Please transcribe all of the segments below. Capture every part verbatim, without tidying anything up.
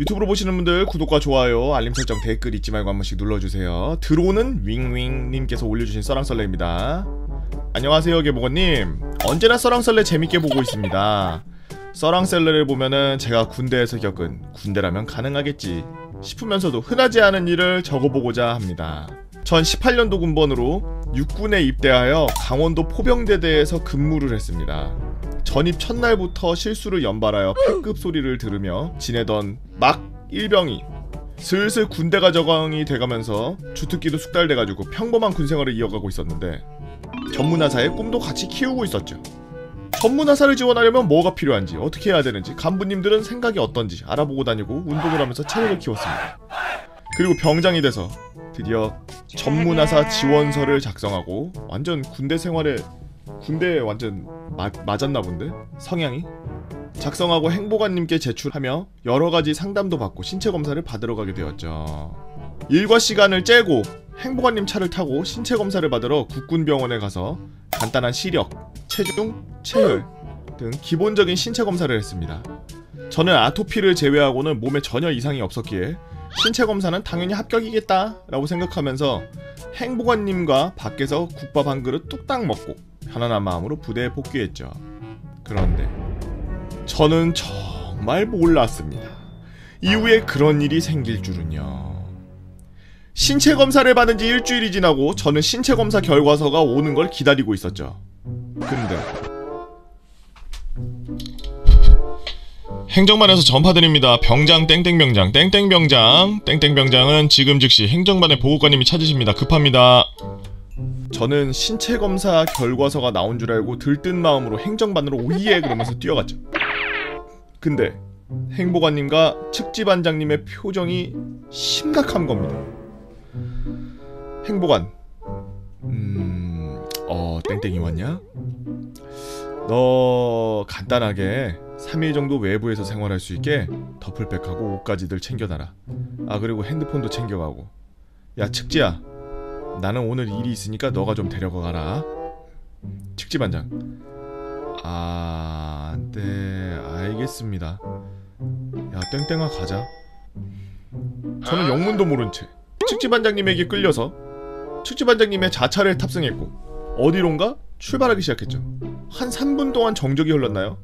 유튜브로 보시는 분들 구독과 좋아요, 알림 설정, 댓글 잊지 말고 한 번씩 눌러주세요. 들어오는 윙윙님께서 올려주신 썰왕썰래입니다. 안녕하세요 개복어님. 언제나 썰왕썰래 재밌게 보고 있습니다. 썰왕썰래를 보면은 제가 군대에서 겪은, 군대라면 가능하겠지 싶으면서도 흔하지 않은 일을 적어보고자 합니다. 전 십팔 년도 군번으로 육군에 입대하여 강원도 포병대대에서 근무를 했습니다. 전입 첫날부터 실수를 연발하여 패급 소리를 들으며 지내던 막 일병이 슬슬 군대가 적응이 돼가면서 주특기도 숙달돼가지고 평범한 군생활을 이어가고 있었는데, 전문화사의 꿈도 같이 키우고 있었죠. 전문화사를 지원하려면 뭐가 필요한지, 어떻게 해야 되는지, 간부님들은 생각이 어떤지 알아보고 다니고 운동을 하면서 체력을 키웠습니다. 그리고 병장이 돼서 드디어 전문화사 지원서를 작성하고, 완전 군대 생활에 군대에 완전 마, 맞았나 본데? 성향이? 작성하고 행보관님께 제출하며 여러가지 상담도 받고 신체검사를 받으러 가게 되었죠. 일과 시간을 째고 행보관님 차를 타고 신체검사를 받으러 국군병원에 가서 간단한 시력, 체중, 체열 등 기본적인 신체검사를 했습니다. 저는 아토피를 제외하고는 몸에 전혀 이상이 없었기에 신체검사는 당연히 합격이겠다 라고 생각하면서 행보관님과 밖에서 국밥 한 그릇 뚝딱 먹고 편안한 마음으로 부대에 복귀했죠. 그런데 저는 정말 몰랐습니다. 이후에 그런 일이 생길 줄은요. 신체검사를 받은 지 일주일이 지나고 저는 신체검사 결과서가 오는 걸 기다리고 있었죠. 근데 행정반에서 전파드립니다. 병장 땡땡병장 땡땡병장 땡땡병장은 지금 즉시 행정반의 보고관님이 찾으십니다. 급합니다. 저는 신체검사 결과서가 나온 줄 알고 들뜬 마음으로 행정반으로 오예 그러면서 뛰어갔죠. 근데 행보관님과 측지반장님의 표정이 심각한 겁니다. 행보관, 음... 어... 땡땡이 왔냐? 너... 간단하게 삼 일 정도 외부에서 생활할 수 있게 더플백하고 옷까지들 챙겨놔라. 아 그리고 핸드폰도 챙겨가고. 야 측지야, 나는 오늘 일이 있으니까 너가 좀 데려가라. 측지반장, 아... 네... 알겠습니다. 야 땡땡아 가자. 저는 영문도 모른 채 측지반장님에게 끌려서 측지반장님의 자차를 탑승했고 어디론가 출발하기 시작했죠. 한 삼 분 동안 정적이 흘렀나요?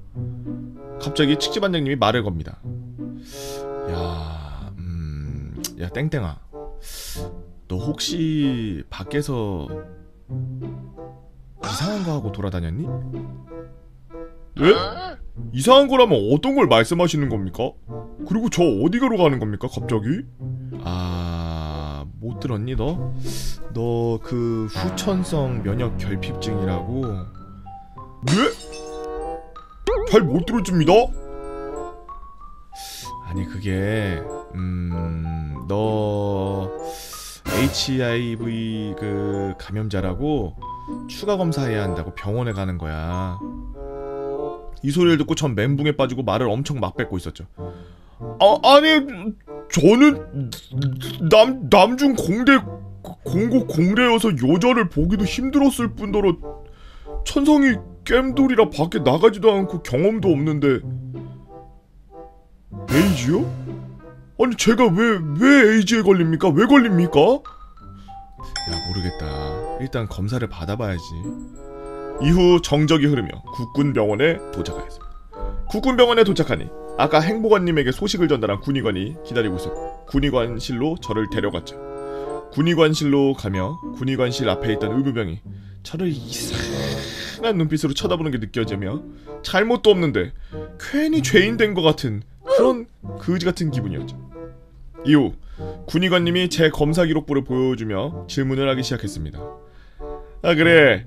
갑자기 측지반장님이 말을 겁니다. 야... 음... 야 땡땡아, 너 혹시 밖에서 이상한 거 하고 돌아다녔니? 예? 이상한 거라면 어떤 걸 말씀하시는 겁니까? 그리고 저 어디가로 가는 겁니까 갑자기? 아... 못 들었니 너? 너 그 후천성 면역 결핍증이라고. 예? 잘 못 들었습니다. 아니 그게... 음... 너... 에이치아이브이 그 감염자라고 추가 검사해야 한다고 병원에 가는 거야. 이 소리를 듣고 전 멘붕에 빠지고 말을 엄청 막 뱉고 있었죠. 아, 아니 저는 남 남중 공대 공고 공대여서 여자를 보기도 힘들었을 뿐더러 천성이 깸돌이라 밖에 나가지도 않고 경험도 없는데 에이즈요? 아니 제가 왜 왜 에이즈에 걸립니까? 왜 걸립니까? 야 모르겠다. 일단 검사를 받아봐야지. 이후 정적이 흐르며 국군병원에 도착하였습니다. 국군병원에 도착하니 아까 행보관님에게 소식을 전달한 군의관이 기다리고 있었고 군의관실로 저를 데려갔죠. 군의관실로 가며 군의관실 앞에 있던 의무병이 저를 이상한 눈빛으로 쳐다보는 게 느껴지며 잘못도 없는데 괜히 죄인 된 것 같은 그런 그지 같은 기분이었죠. 이후 군의관님이 제 검사 기록부를 보여주며 질문을 하기 시작했습니다. 아 그래,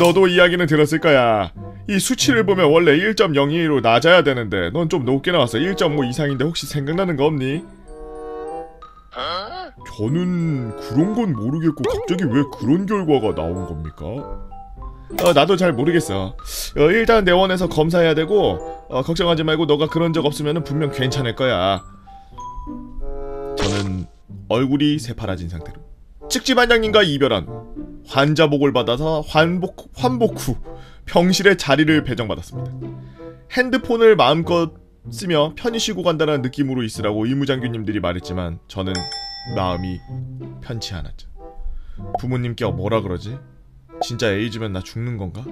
너도 이야기는 들었을 거야. 이 수치를 보면 원래 일 점 영이로 낮아야 되는데 넌 좀 높게 나왔어. 일 점 오 이상인데 혹시 생각나는 거 없니? 저는 그런 건 모르겠고 갑자기 왜 그런 결과가 나온 겁니까? 어, 나도 잘 모르겠어. 어, 일단 내원에서 검사해야 되고, 어, 걱정하지 말고 너가 그런 적 없으면 분명 괜찮을 거야. 저는 얼굴이 새파라진 상태로 측지반장님과 이별한 후 환자복을 받아서 환복, 환복 후 병실에 자리를 배정받았습니다. 핸드폰을 마음껏 쓰며 편히 쉬고 간다는 느낌으로 있으라고 의무장교님들이 말했지만 저는 마음이 편치 않았죠. 부모님께 뭐라 그러지? 진짜 에이즈면 나 죽는 건가?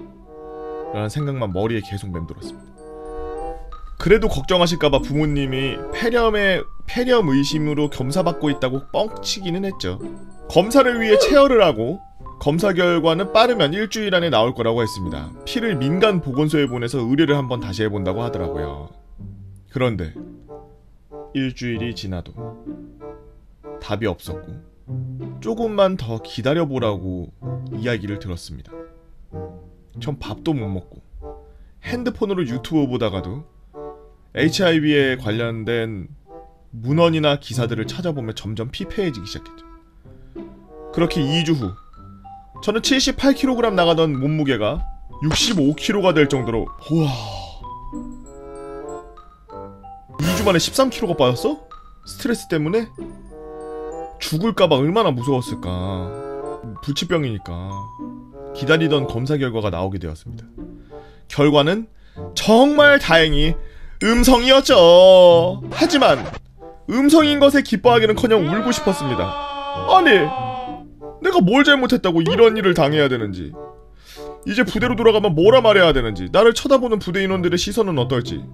라는 생각만 머리에 계속 맴돌았습니다. 그래도 걱정하실까봐 부모님이 폐렴에 폐렴 의심으로 검사받고 있다고 뻥치기는 했죠. 검사를 위해 체열을 하고 검사 결과는 빠르면 일주일 안에 나올 거라고 했습니다. 피를 민간 보건소에 보내서 의뢰를 한번 다시 해본다고 하더라고요. 그런데 일주일이 지나도 답이 없었고 조금만 더 기다려보라고 이야기를 들었습니다. 전 밥도 못 먹고 핸드폰으로 유튜브 보다가도 에이치아이비에 관련된 문헌이나 기사들을 찾아보면 점점 피폐해지기 시작했죠. 그렇게 이 주 후 저는 칠십팔 킬로그램 나가던 몸무게가 육십오 킬로그램가 될 정도로. 우와, 이 주 만에 십삼 킬로그램가 빠졌어? 스트레스 때문에? 죽을까봐 얼마나 무서웠을까. 불치병이니까. 기다리던 검사 결과가 나오게 되었습니다. 결과는 정말 다행히 음성이었죠. 하지만 음성인 것에 기뻐하기는커녕 울고 싶었습니다. 아니, 내가 뭘 잘못했다고 이런 일을 당해야 되는지, 이제 부대로 돌아가면 뭐라 말해야 되는지, 나를 쳐다보는 부대 인원들의 시선은 어떨지.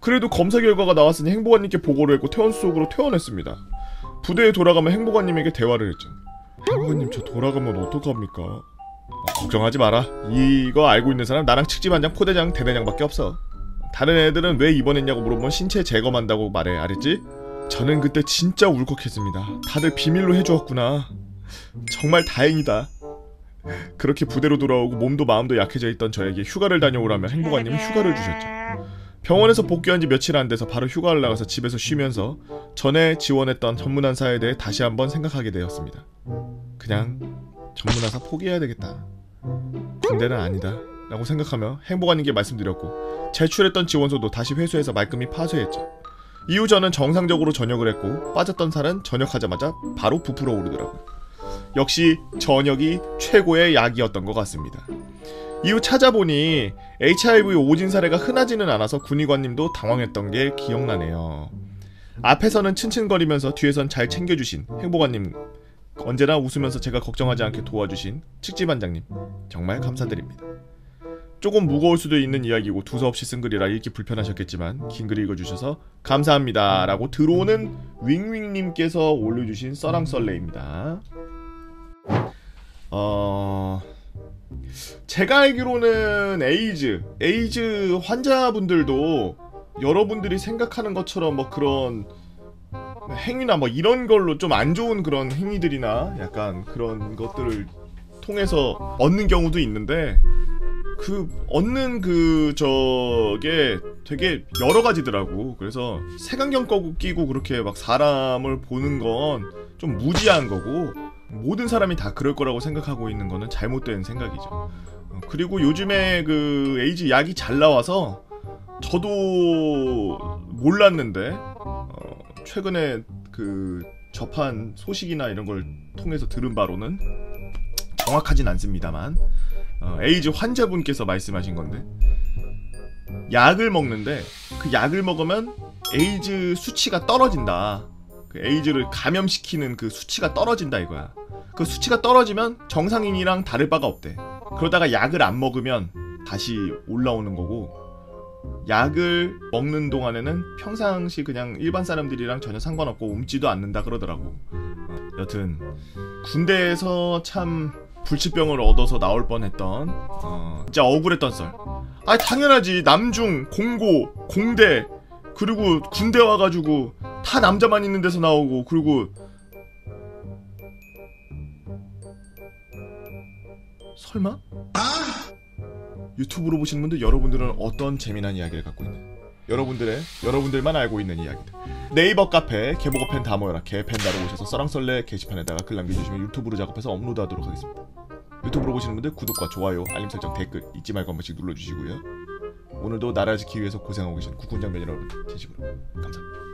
그래도 검사 결과가 나왔으니 행보관님께 보고를 했고 퇴원수 속으로 퇴원했습니다. 부대에 돌아가면 행보관님에게 대화를 했죠. 행보관님, 저 돌아가면 어떡합니까? 아, 걱정하지 마라. 이거 알고 있는 사람 나랑 측집반장, 포대장, 대대장밖에 없어. 다른 애들은 왜 입원했냐고 물어보면 신체 재검한다고 말해, 알았지? 저는 그때 진짜 울컥했습니다. 다들 비밀로 해주었구나. 정말 다행이다. 그렇게 부대로 돌아오고 몸도 마음도 약해져 있던 저에게 휴가를 다녀오라며 행보관님이 휴가를 주셨죠. 병원에서 복귀한 지 며칠 안 돼서 바로 휴가를 나가서 집에서 쉬면서 전에 지원했던 전문한사에 대해 다시 한번 생각하게 되었습니다. 그냥 전문한사 포기해야 되겠다. 군대는 아니다 라고 생각하며 행보관님께 말씀드렸고 제출했던 지원서도 다시 회수해서 말끔히 파쇄했죠. 이후 저는 정상적으로 전역을 했고 빠졌던 살은 전역하자마자 바로 부풀어 오르더라고요. 역시 전역이 최고의 약이었던 것 같습니다. 이후 찾아보니 에이치아이브의 오진 사례가 흔하지는 않아서 군의관님도 당황했던 게 기억나네요. 앞에서는 츤츤거리면서 뒤에선 잘 챙겨주신 행보관님, 언제나 웃으면서 제가 걱정하지 않게 도와주신 측지반장님, 정말 감사드립니다. 조금 무거울 수도 있는 이야기고 두서없이 쓴 글이라 읽기 불편하셨겠지만 긴 글 읽어주셔서 감사합니다 라고 들어오는 윙윙님께서 올려주신 썰왕썰래입니다. 어... 제가 알기로는 에이즈, 에이즈 환자분들도 여러분들이 생각하는 것처럼 뭐 그런 행위나 뭐 이런 걸로 좀 안 좋은 그런 행위들이나 약간 그런 것들을 통해서 얻는 경우도 있는데 그 얻는 그 저게 되게 여러 가지더라고. 그래서 색안경 끼고 그렇게 막 사람을 보는 건 좀 무지한 거고 모든 사람이 다 그럴 거라고 생각하고 있는 거는 잘못된 생각이죠. 그리고 요즘에 그 에이즈 약이 잘 나와서 저도 몰랐는데 어 최근에 그 접한 소식이나 이런 걸 통해서 들은 바로는, 정확하진 않습니다만 어, 에이즈 환자분께서 말씀하신 건데 약을 먹는데 그 약을 먹으면 에이즈 수치가 떨어진다. 그 에이즈를 감염시키는 그 수치가 떨어진다 이거야. 그 수치가 떨어지면 정상인이랑 다를 바가 없대. 그러다가 약을 안 먹으면 다시 올라오는 거고 약을 먹는 동안에는 평상시 그냥 일반 사람들이랑 전혀 상관없고 움지도 않는다 그러더라고. 여튼 군대에서 참 불치병을 얻어서 나올 뻔했던 어, 진짜 억울했던 썰. 아 당연하지. 남중, 공고, 공대, 그리고 군대 와가지고 다 남자만 있는 데서 나오고, 그리고 설마? 유튜브로 보시는 분들, 여러분들은 어떤 재미난 이야기를 갖고 있나요? 여러분들의, 여러분들만 알고 있는 이야기들. 네이버 카페 개복어 팬 다 모여라 개팬다로 오셔서 썰왕썰래 게시판에다가 글 남겨주시면 유튜브로 작업해서 업로드하도록 하겠습니다. 유튜브로 보시는 분들 구독과 좋아요, 알림 설정, 댓글 잊지 말고 한 번씩 눌러주시고요. 오늘도 나라 지키기 위해서 고생하고 계신 국군 장병 여러분, 진심으로 감사합니다.